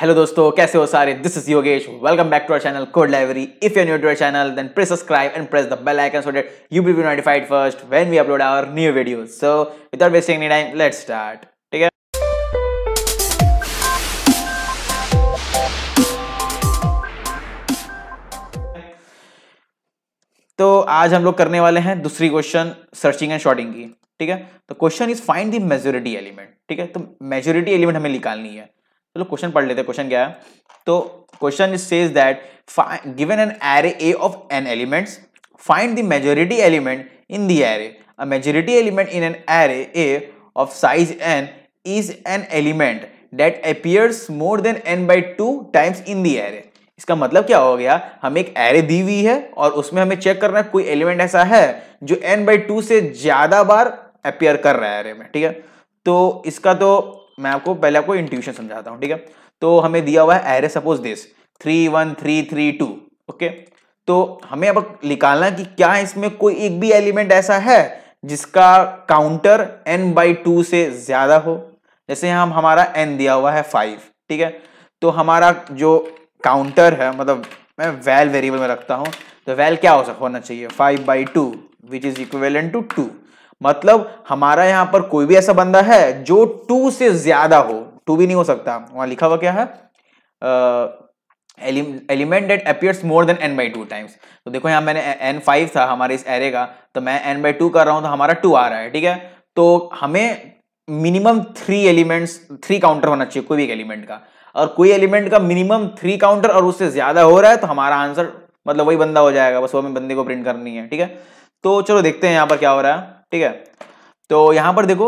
Hello दोस्तों, कैसे हो सारे। This is Yogesh. Welcome back to our channel code library. If you are new to our channel then press subscribe and press the bell icon so that you will be notified first when we upload our new videos. So without wasting any time let's start. ठीक है, तो आज हम लोग करने वाले हैं दूसरी क्वेश्चन सर्चिंग एंड सॉर्टिंग की। ठीक है, तो question is find the majority element. ठीक है, तो मेजॉरिटी एलिमेंट हमें निकालनी है। चलो क्वेश्चन पढ़ लेते हैं। क्वेश्चन क्या है, तो question says that given an array A of N elements, find the majority element in the array. A majority element in an array A of size N is an element that appears more than N by 2 times in the array. इसका मतलब क्या हो गया, हमें एक array दी हुई है और उसमें हमें चेक करना है कोई एलिमेंट ऐसा है जो n/2 से ज्यादा बार अपीयर कर रहा है एरे में। ठीक है, तो इसका तो मैं आपको पहले आपको इंट्यूशन समझाता हूँ। ठीक है, तो हमें दिया हुआ है एरे सपोज दिस 3 1 3 3 2। ओके, तो हमें अब निकालना कि क्या इसमें कोई एक भी एलिमेंट ऐसा है जिसका काउंटर n/2 से ज्यादा हो। जैसे हम हमारा n दिया हुआ है 5। ठीक है, तो हमारा जो काउंटर है, मतलब मैं वैल वेरिएबल में रखता हूँ, तो वैल क्या होना चाहिए 5/2 विच इज इक्विवेलेंट टू 2। मतलब हमारा यहाँ पर कोई भी ऐसा बंदा है जो 2 से ज्यादा हो, 2 भी नहीं हो सकता। वहाँ लिखा हुआ क्या है, element that appears more than n/2 times. तो देखो यहाँ मैंने n5 था हमारे इस एरे का, तो मैं n/2 कर रहा हूँ तो हमारा 2 आ रहा है। ठीक है, तो हमें मिनिमम 3 काउंटर होना चाहिए कोई भी एक एलिमेंट का, और कोई एलिमेंट का मिनिमम 3 काउंटर और उससे ज्यादा हो रहा है तो हमारा आंसर मतलब वही बंदा हो जाएगा, बस वो हमें बंदे को प्रिंट करनी है। ठीक है, तो चलो देखते हैं यहाँ पर क्या हो रहा है। ठीक है, तो यहाँ पर देखो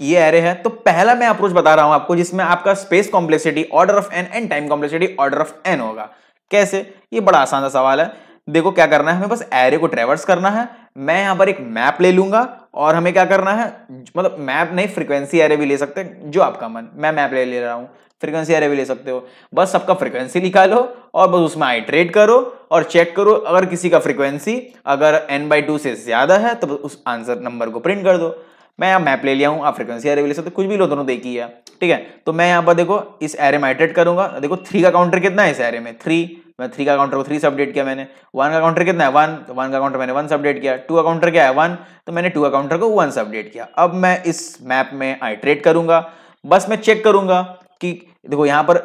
ये एरे है, तो पहला मैं अप्रोच बता रहा हूं आपको जिसमें आपका space complexity order of n and time complexity order of n होगा। कैसे, ये बड़ा आसान सा सवाल है। देखो क्या करना है, हमें बस एरे को ट्रैवर्स करना है। मैं यहाँ पर एक मैप ले लूंगा और हमें क्या करना है, मतलब मैप नहीं, फ्रीक्वेंसी एरे भी ले सकते हैं, जो आपका मन। मैं मैप ले रहा हूँ, फ्रीक्वेंसी एरे भी ले सकते हो। बस सबका फ्रीक्वेंसी निकालो और बस उसमें आइटरेट करो और चेक करो, अगर किसी का फ्रीक्वेंसी अगर n/2 से ज्यादा है तो उस आंसर नंबर को प्रिंट कर दो। मैं यहाँ मैप ले लिया हूँ, आप फ्रीक्वेंसी एरे भी ले सकते हो, कुछ भी लो, दोनों देख ही है। ठीक है, तो मैं यहाँ पर देखो इस एरे में आइटरेट करूंगा। देखो 3 का काउंटर कितना है इस एरे में 3। मैं 3 का काउंटर को 3 से अपडेट किया मैंने। 1 का काउंटर कितना है 1, तो 1 का काउंटर मैंने 1 से अपडेट किया। 2 का काउंटर क्या है 1, तो मैंने 2 का काउंटर को 1 से अपडेट किया। अब मैं इस मैप में आइटरेट करूंगा, बस मैं चेक करूंगा कि देखो यहाँ पर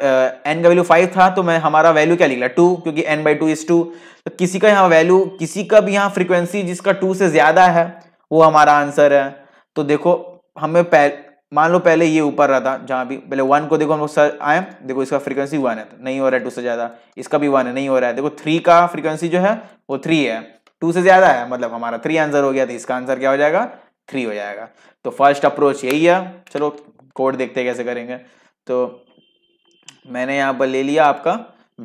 n का वैल्यू 5 था तो मैं हमारा वैल्यू क्या निकला 2, क्योंकि n/2 इज 2। तो किसी का यहाँ वैल्यू, किसी का भी यहाँ फ्रीक्वेंसी जिसका 2 से ज्यादा है वो हमारा आंसर है। तो देखो हमें मान लो पहले ये ऊपर रहा था, जहाँ भी पहले 1 को देखो हम लोग सर आए, देखो इसका फ्रीक्वेंसी 1 है तो नहीं हो रहा है 2 से ज़्यादा। इसका भी 1 है, नहीं हो रहा है। देखो 3 का फ्रीक्वेंसी जो है वो 3 है, 2 से ज़्यादा है, मतलब हमारा 3 आंसर हो गया। तो इसका आंसर क्या हो जाएगा 3 हो जाएगा। तो फर्स्ट अप्रोच यही है। चलो कोड देखते हैं कैसे करेंगे। तो मैंने यहाँ पर ले लिया आपका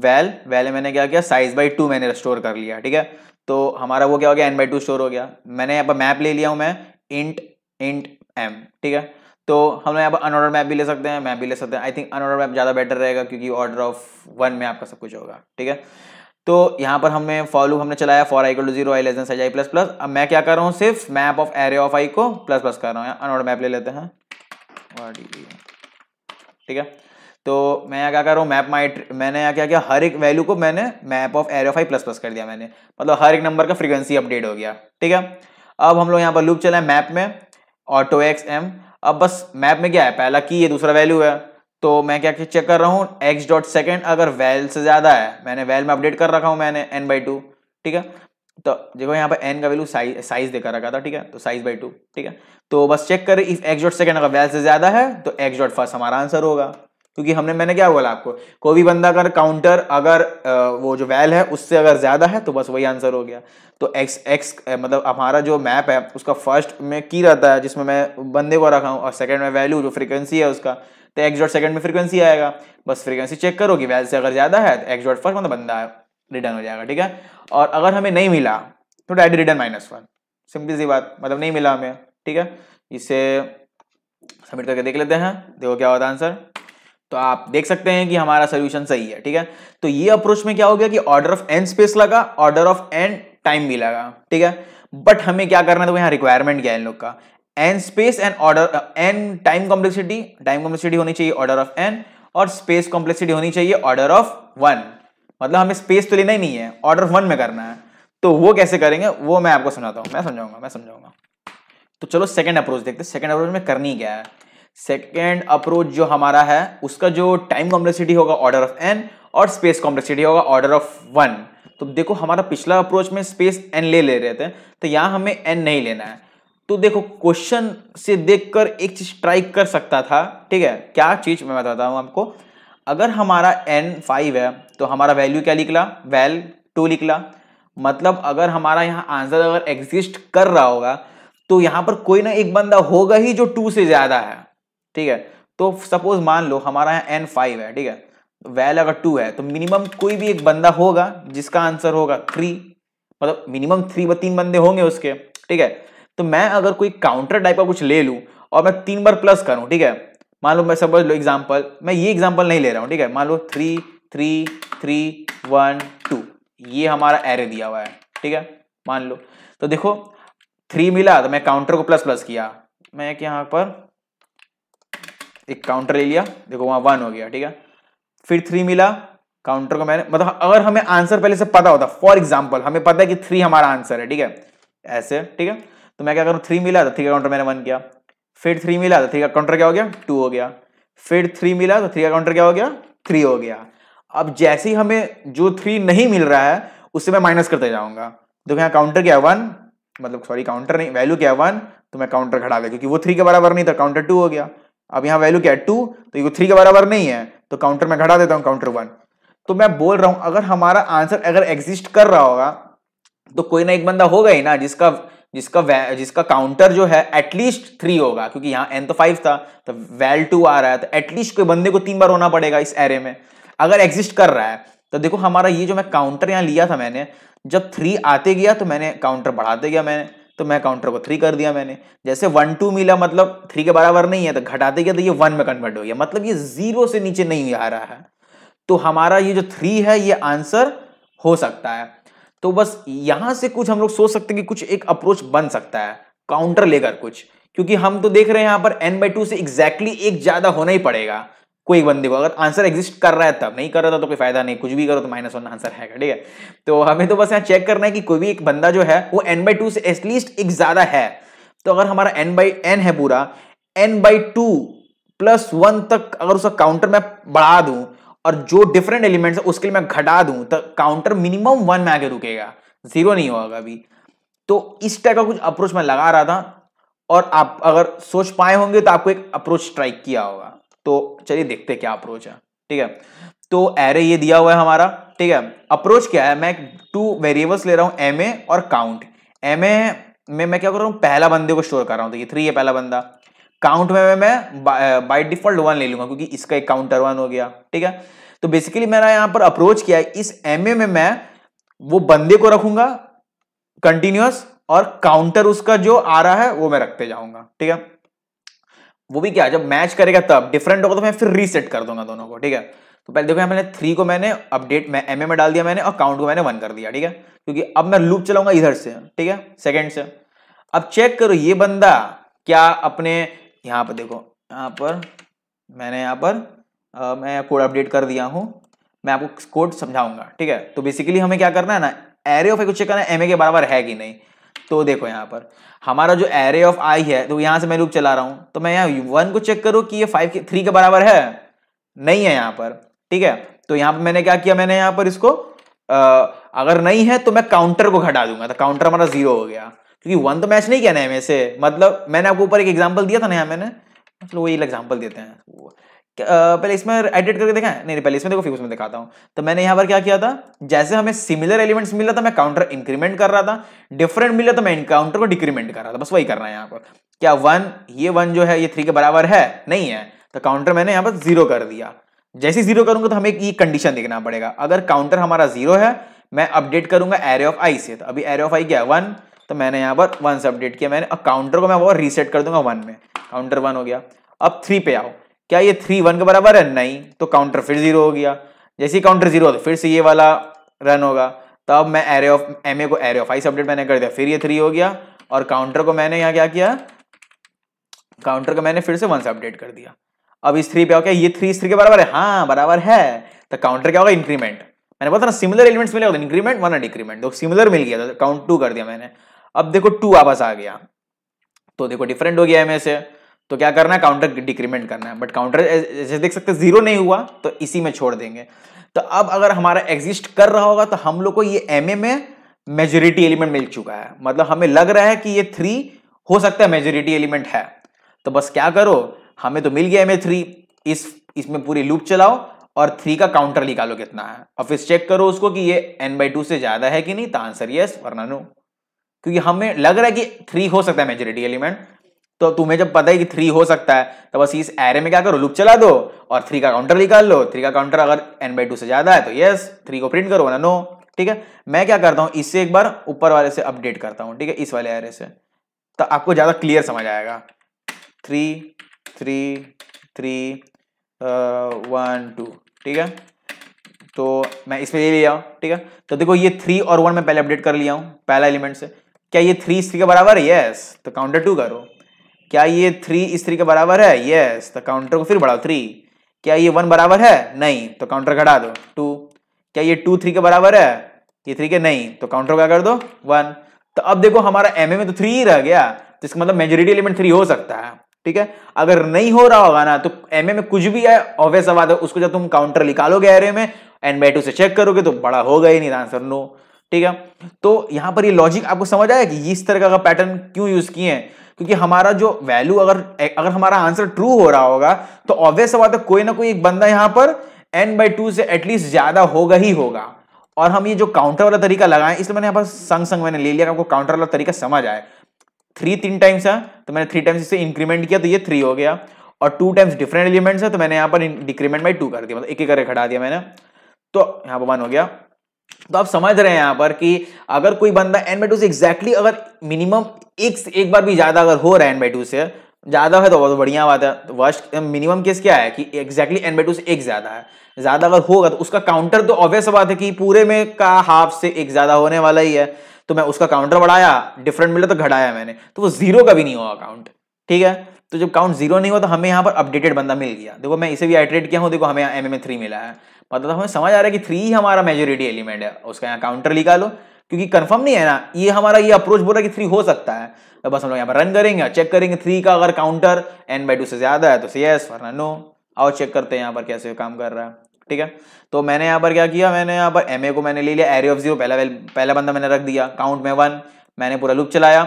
वैल मैंने क्या किया साइज बाई 2 मैंने स्टोर कर लिया। ठीक है, तो हमारा वो क्या हो गया n/2 स्टोर हो गया। मैंने यहाँ पर मैप ले लिया हूँ मैं int m। ठीक है, तो हम यहाँ पर अनऑर्डर मैप भी ले सकते हैं, मैप भी ले सकते हैं। आई थिंक अनऑर्डर मैप ज़्यादा बेटर रहेगा क्योंकि ऑर्डर ऑफ 1 में आपका सब कुछ होगा। ठीक है, तो यहाँ पर हमने फॉर लूप हमने चलाया, फॉर i = 0 i i++। अब मैं क्या कर रहा हूँ, सिर्फ map of array of i को ++ कर रहा हूँ। अनऑर्डर मैप ले लेते हैं। ठीक है, तो मैं यहाँ क्या कर रहा हूँ मैप मैंने यहाँ क्या किया हर एक वैल्यू को मैंने map of array of i ++ कर दिया मैंने, मतलब हर एक नंबर का फ्रीक्वेंसी अपडेट हो गया। ठीक है, अब हम लोग यहाँ पर लूप चलाए मैप में ऑटो x m। अब बस मैप में क्या है, पहला की है दूसरा वैल्यू है, तो मैं क्या चेक कर रहा हूँ x.second अगर वैल से ज़्यादा है, मैंने वैल में अपडेट कर रखा हूँ मैंने n/2। ठीक है, तो देखो यहाँ पर n का वैल्यू साइज देकर रखा था। ठीक है, तो साइज बाई 2। ठीक है, तो बस चेक करें इफ x.second अगर वैल से ज़्यादा है तो x.first हमारा आंसर होगा, क्योंकि हमने मैंने क्या बोला आपको, कोई भी बंदा अगर काउंटर अगर वो जो वैल है उससे अगर ज़्यादा है तो बस वही आंसर हो गया। तो x मतलब हमारा जो मैप है उसका फर्स्ट में की रहता है जिसमें मैं बंदे को रखा हूँ, और सेकंड में वैल्यू जो फ्रीक्वेंसी है उसका, तो x.second में फ्रीक्वेंसी आएगा। बस फ्रीक्वेंसी चेक करो कि वैल से अगर ज़्यादा है तो x.first मतलब बंदा रिटर्न हो जाएगा। ठीक है, और अगर हमें नहीं मिला तो डायरेक्ट रिटर्न -1। सिंपल सी बात, मतलब नहीं मिला हमें। ठीक है, इसे सबमिट करके देख लेते हैं, देखो क्या होता है आंसर। तो आप देख सकते हैं कि हमारा सोल्यूशन सही है। ठीक है, तो ये अप्रोच में क्या हो गया कि ऑर्डर ऑफ n स्पेस लगा, ऑर्डर ऑफ n टाइम भी लगा। ठीक है, बट हमें क्या करना है, तो यहाँ रिक्वायरमेंट क्या है इन लोग का, n space and order n time complexity होनी चाहिए ऑर्डर ऑफ n, और स्पेस कॉम्प्लेक्सिटी होनी चाहिए ऑर्डर ऑफ वन, मतलब हमें स्पेस तो लेना ही नहीं है, ऑर्डर ऑफ वन में करना है। तो वो कैसे करेंगे वो मैं आपको समझाता हूँ, मैं समझाऊंगा। तो चलो सेकंड अप्रोच देखते हैं, सेकंड अप्रोच में करनी क्या है। सेकंड अप्रोच जो हमारा है उसका जो टाइम कॉम्प्लेक्सिटी होगा ऑर्डर ऑफ एन और स्पेस कॉम्प्लेक्सिटी होगा ऑर्डर ऑफ वन। तो देखो हमारा पिछला अप्रोच में स्पेस एन ले रहे थे, तो यहाँ हमें एन नहीं लेना है। तो देखो क्वेश्चन से देखकर एक चीज ट्राई कर सकता था, ठीक है, क्या चीज मैं बताता हूँ आपको। अगर हमारा एन 5 है तो हमारा वैल्यू क्या निकला, वैल 2 निकला। मतलब अगर हमारा यहाँ आंसर अगर एग्जिस्ट कर रहा होगा तो यहाँ पर कोई ना एक बंदा होगा ही जो 2 से ज्यादा है, ठीक है। तो सपोज मान लो हमारा यहाँ n5 है, ठीक है, वैल अगर 2 है तो मिनिमम कोई भी एक बंदा होगा जिसका आंसर होगा 3, मतलब मिनिमम 3 बंदे होंगे उसके, ठीक है। तो मैं अगर कोई काउंटर टाइप का कुछ ले लूँ और मैं 3 बार प्लस करूँ, ठीक है, मान लो मैं समझ लो एग्जाम्पल, मैं ये एग्जाम्पल नहीं ले रहा हूँ, ठीक है, मान लो 3 3 3 1 2 ये हमारा एरे दिया हुआ है, ठीक है, मान लो। तो देखो 3 मिला तो मैं काउंटर को प्लस प्लस किया, मैं यहाँ पर एक काउंटर ले लिया, देखो वहाँ 1 हो गया, ठीक है। फिर 3 मिला, काउंटर को मैंने, मतलब अगर हमें आंसर पहले से पता होता, फॉर एग्जांपल हमें पता है कि 3 हमारा आंसर है, ठीक है, ऐसे, ठीक है। तो मैं क्या करूँ, 3 मिला तो 3 का काउंटर मैंने 1 किया, फिर 3 मिला तो 3 का काउंटर क्या हो गया, 2 हो गया, फिर 3 मिला तो 3 का काउंटर क्या हो गया, 3 हो गया। अब जैसे ही हमें जो 3 नहीं मिल रहा है उससे मैं माइनस करते जाऊंगा। देखो यहाँ काउंटर क्या है 1, मतलब सॉरी काउंटर नहीं, वैल्यू क्या है 1, तो मैं काउंटर घटा लिया क्योंकि वो 3 के बराबर नहीं था, काउंटर 2 हो गया। अब यहाँ वैल्यू क्या है 2, तो ये 3 के बराबर नहीं है तो काउंटर में घटा देता हूँ, काउंटर 1। तो मैं बोल रहा हूँ अगर हमारा आंसर अगर एग्जिस्ट कर रहा होगा तो कोई ना एक बंदा होगा ही ना जिसका काउंटर जो है एटलीस्ट 3 होगा, क्योंकि यहाँ एन तो 5 था तो वैल 2 आ रहा है, तो एटलीस्ट कोई बंदे को 3 बार होना पड़ेगा इस एरे में अगर एग्जिस्ट कर रहा है। तो देखो हमारा ये जो मैं काउंटर यहाँ लिया था, मैंने जब 3 आते गया तो मैंने काउंटर बढ़ाते गया, मैं काउंटर को 3 कर दिया मैंने। जैसे 1 2 मिला, मतलब 3 के बराबर नहीं है तो घटाते गया तो ये 1 में कन्वर्ट हो गया, मतलब ये 0 से नीचे नहीं आ रहा है। तो हमारा ये जो 3 है ये आंसर हो सकता है। तो बस यहाँ से कुछ हम लोग सोच सकते हैं कि कुछ एक अप्रोच बन सकता है काउंटर लेकर कुछ, क्योंकि हम तो देख रहे हैं यहाँ पर n/2 से एग्जैक्टली एक ज्यादा होना ही पड़ेगा कोई बंदे को, अगर आंसर एग्जिस्ट कर रहा है तब, नहीं कर रहा था तो कोई फायदा नहीं, कुछ भी करो तो -1 आंसर है, ठीक है। तो हमें तो बस यहाँ चेक करना है कि कोई भी एक बंदा जो है वो n/2 से एटलीस्ट एक ज्यादा है। तो अगर हमारा n है पूरा, n/2 + 1 तक अगर उसका काउंटर मैं बढ़ा दूं और जो डिफरेंट एलिमेंट्स है उसके लिए मैं घटा दूं तो काउंटर मिनिमम 1 में आके रुकेगा, 0 नहीं होगा अभी। तो इस टाइप का कुछ अप्रोच मैं लगा रहा था, और आप अगर सोच पाए होंगे तो आपको एक अप्रोच ट्राई किया होगा। तो चलिए देखते हैं क्या अप्रोच है, ठीक है। तो एरे ये दिया हुआ है हमारा, ठीक है। अप्रोच क्या है, मैं 2 वेरिएबल्स ले रहा हूँ, एम ए और काउंट। एम ए में मैं क्या कर रहा हूँ, पहला बंदे को स्टोर कर रहा हूँ, तो ये 3 है पहला बंदा। काउंट में मैं बाय डिफॉल्ट 1 ले लूंगा क्योंकि इसका एक काउंटर 1 हो गया, ठीक है। तो बेसिकली मेरा यहाँ पर अप्रोच क्या है, इस एम ए में मैं वो बंदे को रखूंगा कंटिन्यूअस और काउंटर उसका जो आ रहा है वो मैं रखते जाऊंगा, ठीक है। वो भी क्या, जब मैच करेगा तब, डिफरेंट होगा तो मैं फिर रीसेट कर दूंगा दोनों को, ठीक है। तो पहले देखो यहाँ मैंने 3 को मैंने अपडेट में एम ए में डाल दिया मैंने, और काउंट को मैंने 1 कर दिया, ठीक है, क्योंकि अब मैं लूप चलाऊंगा इधर से, ठीक है, सेकंड से। अब चेक करो ये बंदा क्या अपने यहाँ पर, देखो यहाँ पर मैंने मैं कोड अपडेट कर दिया हूँ, मैं आपको कोड समझाऊंगा, ठीक है। तो बेसिकली हमें क्या करना है ना, एरे ऑफ आई को चेक करना है एम ए के बराबर है कि नहीं। तो देखो यहाँ पर हमारा जो एरे ऑफ आई है, तो यहाँ से मैं लूप चला रहा हूँ, तो मैं यहाँ 1 को चेक करूँ कि ये 3 के बराबर है, नहीं है यहाँ पर, ठीक है। तो यहाँ पर मैंने क्या किया, मैंने यहाँ पर इसको अगर नहीं है तो मैं काउंटर को घटा दूंगा, तो काउंटर हमारा 0 हो गया क्योंकि 1 तो मैच नहीं किया ना एम ए से। मतलब मैंने आपको ऊपर एक एग्जाम्पल दिया था ना, यहाँ मैंने मतलब वही एग्जाम्पल देते हैं, पहले इसमें एडिट करके देखा है, नहीं पहले इसमें देखो फिर उसमें दिखाता हूँ। तो मैंने यहाँ पर क्या किया था, जैसे हमें सिमिलर एलिमेंट्स मिला था मैं काउंटर इंक्रीमेंट कर रहा था, डिफरेंट मिला तो मैं काउंटर को डिक्रीमेंट कर रहा था, बस वही करना है यहाँ पर। क्या 1 जो है ये 3 के बराबर है, नहीं है, तो काउंटर मैंने यहाँ पर 0 कर दिया। जैसे ही 0 करूंगा तो हमें ये कंडीशन देखना पड़ेगा, अगर काउंटर हमारा 0 है मैं अपडेट करूंगा एरे ऑफ आई से, तो अभी एरे ऑफ आई क्या है 1, तो मैंने यहाँ पर 1 से अपडेट किया मैंने, और काउंटर को मैं वो रीसेट कर दूंगा 1 में, काउंटर 1 हो गया। अब 3 पे आओ, क्या ये 3 1 के बराबर है, नहीं, तो काउंटर फिर 0 हो गया। जैसे ही काउंटर 0 हो तो फिर से ये वाला रन होगा, तब मैं एरे ऑफ एम ए को एरे ऑफ आई अपडेट मैंने कर दिया, फिर ये 3 हो गया, और काउंटर को मैंने यहाँ क्या किया, काउंटर को मैंने फिर से 1 से अपडेट कर दिया। अब इस 3 पे हो क्या, ये 3 इस 3 के बराबर है, हाँ बराबर है, तो काउंटर क्या होगा इंक्रीमेंट। मैंने बोला ना सिमिलर एलिमेंट्स मिले, इंक्रीमेंट वरना डिक्रीमेंट, तो सिमिलर मिल गया तो काउंट 2 कर दिया मैंने। अब देखो 2 वापस आ गया तो देखो डिफरेंट हो गया इनमें से, तो क्या करना है काउंटर डिक्रीमेंट करना है। बट काउंटर जैसे देख सकते जीरो नहीं हुआ तो इसी में छोड़ देंगे। तो अब अगर हमारा एग्जिस्ट कर रहा होगा तो हम लोग को ये MA में मेजोरिटी एलिमेंट मिल चुका है, मतलब हमें लग रहा है कि ये 3 हो सकता है मेजोरिटी एलिमेंट है। तो बस क्या करो, हमें तो मिल गया MA 3, इसमें पूरी लूप चलाओ और 3 का काउंटर निकालो कितना है, और फिर चेक करो उसको कि ये n/2 से ज्यादा है कि नहीं, तो आंसर यस वरना नो, क्योंकि हमें लग रहा है कि 3 हो सकता है मेजोरिटी एलिमेंट। तो तुम्हें जब पता है कि 3 हो सकता है तो बस इस एरे में क्या करो लूप चला दो और 3 का काउंटर निकाल लो। 3 का काउंटर अगर n/2 से ज्यादा है तो यस, 3 को प्रिंट करो वरना नो। ठीक है, मैं क्या करता हूं इससे एक बार ऊपर वाले से अपडेट करता हूं, ठीक है इस वाले एरे से, तो आपको ज्यादा क्लियर समझ आएगा। 3 3 3 1 2, ठीक है तो मैं इसमें ले लिया, ठीक है तो देखो ये 3 और 1 में पहले अपडेट कर लिया हूँ पहला एलिमेंट से। क्या ये 3 इस 3 के बराबर है, यस तो काउंटर 2 करो। क्या ये 3 इस 3 के बराबर है, यस तो काउंटर को फिर बढ़ाओ 3। क्या ये 1 बराबर है, नहीं तो काउंटर घटा दो 2। क्या ये 2 3 के बराबर है, ये 3 के नहीं तो काउंटर क्या कर दो 1। तो अब देखो हमारा MA में तो 3 ही रह गया, तो इसका मतलब मेजोरिटी एलिमेंट 3 हो सकता है। ठीक है, अगर नहीं हो रहा होगा ना तो MA में कुछ भी है ऑब्वियस बात है, उसको जब तुम काउंटर निकालोगे एरे में n/2 से चेक करोगे तो बड़ा होगा ही नहीं, आंसर नो। ठीक है, तो यहां पर ये लॉजिक आपको समझ आया कि इस तरह का पैटर्न क्यों यूज किए, क्योंकि हमारा जो वैल्यू अगर हमारा आंसर ट्रू हो रहा होगा तो ऑब्वियस बात है कोई ना कोई एक बंदा यहां पर n/2 से एटलीस्ट ज्यादा होगा ही होगा। और हम ये जो काउंटर वाला तरीका लगाए इसलिए मैंने यहाँ पर संग मैंने ले लिया, आपको काउंटर वाला तरीका समझ आए। 3 3 टाइम्स है तो मैंने 3 टाइम्स इसे इंक्रीमेंट किया तो ये 3 हो गया, और 2 टाइम्स डिफरेंट एलिमेंट्स है तो मैंने यहाँ पर डिक्रीमेंट बाई 2 कर दिया, मतलब एक एक करके घटा दिया मैंने, तो यहाँ पर 1 हो गया। तो आप समझ रहे हैं यहाँ पर कि अगर कोई बंदा n/2 से एग्जैक्टली अगर मिनिमम एक बार भी ज्यादा अगर हो रहा है n/2 से ज्यादा है तो बहुत बढ़िया बात है। तो वर्स्ट मिनिमम केस क्या है कि एग्जैक्टली n/2 से एक ज्यादा है, ज्यादा अगर होगा तो उसका काउंटर तो ऑब्वियस बात है कि पूरे में का हाफ से एक ज्यादा होने वाला ही है। तो मैं उसका काउंटर बढ़ाया, डिफरेंट मिला तो घटाया मैंने, तो वो 0 का भी नहीं हुआ काउंट। ठीक है, तो जब काउंट 0 नहीं हुआ तो हमें यहाँ पर अपडेटेड बंदा मिल गया। देखो मैं इसे भी आइटरेट किया हूँ, देखो हमें यहाँ MA 3 मिला है, मतलब हमें समझ आ रहा है कि 3 ही हमारा मेजोरिटी एलिमेंट है। उसका यहाँ काउंटर निकालो क्योंकि कंफर्म नहीं है ना, ये हमारा ये अप्रोच बोल रहा है कि 3 हो सकता है। तो बस हम लोग यहाँ पर रन करेंगे, चेक करेंगे 3 का अगर काउंटर n/2 से ज्यादा है तो यस वरना नो। आओ चेक करते हैं यहाँ पर कैसे काम कर रहा है। ठीक है, तो मैंने यहाँ पर क्या किया, मैंने यहाँ पर MA को मैंने ले लिया एरे ऑफ 0, पहला बंदा मैंने रख दिया, काउंट में 1, मैंने पूरा लूप चलाया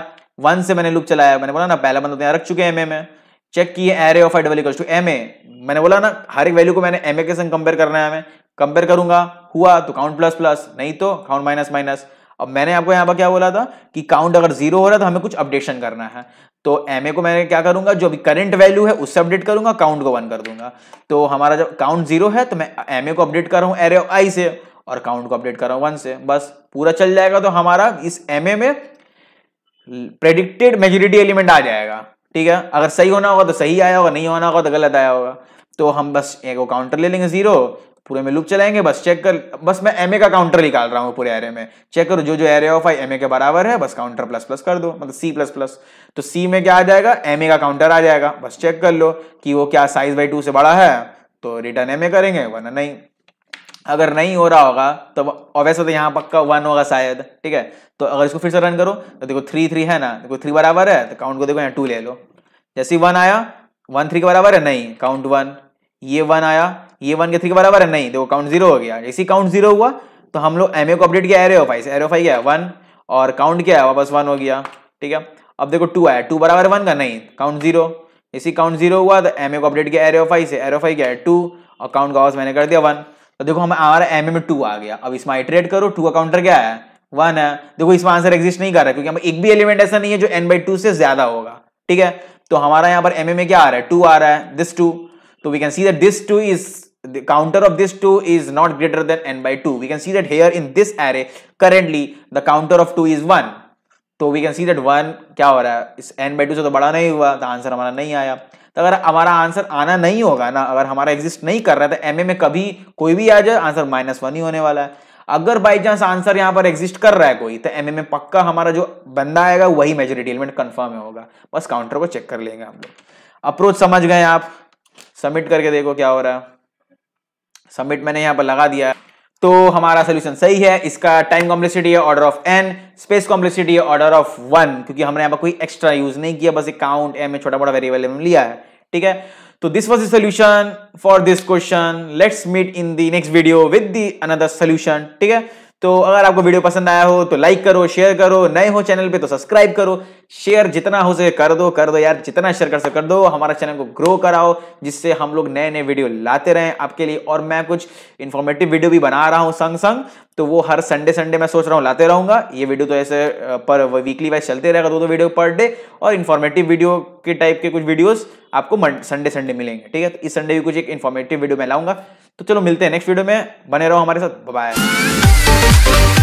1 से मैंने लूप चलाया, मैंने बोला ना पहला बंदा तो यहाँ रख चुके हैं MA में, चेक किए एरे ऑफ i=MA, मैंने बोला ना हर एक वैल्यू को मैंने MA के संग कंपेयर करना है, हमें कंपेयर करूंगा, हुआ तो काउंट प्लस प्लस, नहीं तो काउंट माइनस माइनस। अब मैंने आपको यहाँ पर क्या बोला था कि काउंट अगर 0 हो रहा है तो हमें कुछ अपडेशन करना है, तो MA को मैंने क्या करूंगा जो अभी करंट वैल्यू है उससे अपडेट करूंगा, काउंट को 1 कर दूंगा। तो हमारा जब काउंट 0 है तो मैं MA को अपडेट कर रहा हूँ एरे ऑफ i से और काउंट को अपडेट कर रहा हूँ 1 से, बस पूरा चल जाएगा। तो हमारा इस MA में प्रेडिक्टेड मेजोरिटी एलिमेंट आ जाएगा। ठीक है, अगर सही होना होगा तो सही आया होगा, नहीं होना होगा तो गलत आया होगा। तो हम बस एक काउंटर ले लेंगे 0, पूरे में लूप चलाएंगे, बस चेक कर, बस मैं MA का काउंटर निकाल रहा हूँ पूरे एरे में, चेक करो जो जो एरे ऑफ i MA के बराबर है बस काउंटर प्लस प्लस कर दो, मतलब C++। तो C में क्या आ जाएगा, MA का काउंटर आ जाएगा, बस चेक कर लो कि वो क्या साइज बाई 2 से बड़ा है तो रिटर्न MA करेंगे वरना नहीं। अगर नहीं हो रहा होगा तो ऑब्वियस तो यहाँ पक्का 1 होगा शायद। ठीक है, तो अगर इसको फिर से रन करो तो देखो 3 3 है ना, देखो 3 बराबर है तो काउंट को देखो यहाँ 2 ले लो, जैसे 1 आया 1 3 के बराबर है नहीं काउंट 1, ये 1 आया ये 1 के 3 के बराबर है नहीं, देखो काउंट 0 हो गया। जैसे काउंट 0 हुआ तो हम लोग MA को अपडेट किया एरे ऑफ i से, एरे ऑफ i क्या है 1 और काउंट क्या है वापस 1 हो गया। ठीक है, अब देखो 2 आया 2 बराबर 1 का नहीं काउंट 0, इसी काउंट 0 हुआ तो MA को अपडेट किया एरे ऑफ i से, एरे ऑफ i क्या है 2 और काउंट का वापस मैंने कर दिया 1, तो देखो हमारा MA में 2 आ गया। अब इसमें आइटरेट करो, 2 का काउंटर क्या है 1 है, देखो इसमें आंसर एग्जिस्ट नहीं कर रहा क्योंकि हम एक भी एलिमेंट ऐसा नहीं है जो n/2 से ज्यादा होगा। ठीक है, तो हमारा यहाँ पर MA में क्या आ रहा है 2 आ रहा है, दिस 2, तो we can see that this 2 is the counter of this 2 is not greater than n/2. We can see that here in this array currently the counter of 2 is 1. तो we can see that 1 क्या हो रहा है, इस n/2 से तो बड़ा नहीं हुआ तो आंसर हमारा नहीं आया। तो अगर हमारा आंसर आना नहीं होगा ना, अगर हमारा एग्जिस्ट नहीं कर रहा है तो MA में कभी कोई भी आ जाए आंसर -1 ही होने वाला है। अगर बाई चांस आंसर यहाँ पर एग्जिस्ट कर रहा है कोई तो MA में पक्का हमारा जो बंदा आएगा वही मेजोरिटी एलिमेंट कन्फर्म होगा, बस काउंटर को चेक कर लेंगे हम लोग। अप्रोच समझ गए आप, सबमिट करके देखो क्या हो रहा है। सबमिट मैंने यहाँ पर लगा दिया, तो हमारा सोल्यूशन सही है। इसका टाइम कॉम्प्लेक्सिटी है order of N, space complexity है ऑर्डर ऑफ वन, क्योंकि हमने यहाँ पर कोई एक्स्ट्रा यूज नहीं किया, बस एक काउंट एम में छोटा बड़ा वेरिएबल एम लिया है। ठीक है, तो this was the solution for this question. Let's meet in the next video with the another solution. ठीक है, तो अगर आपको वीडियो पसंद आया हो तो लाइक करो, शेयर करो, नए हो चैनल पे तो सब्सक्राइब करो, शेयर जितना हो सके कर दो यार, जितना शेयर कर सके कर दो, हमारा चैनल को ग्रो कराओ जिससे हम लोग नए नए वीडियो लाते रहें आपके लिए। और मैं कुछ इन्फॉर्मेटिव वीडियो भी बना रहा हूँ संग, तो वो हर संडे मैं सोच रहा हूँ लाते रहूँगा। ये वीडियो तो ऐसे पर वीकली वाइज चलते रहेगा, दो वीडियो पर डे, और इन्फॉर्मेटिव वीडियो के टाइप के कुछ वीडियोज़ आपको संडे मिलेंगे। ठीक है, तो इस संडे भी कुछ एक इन्फॉर्मेटिव वीडियो मैं लाऊंगा। तो चलो मिलते हैं नेक्स्ट वीडियो में, बने रहो हमारे साथ, बाय।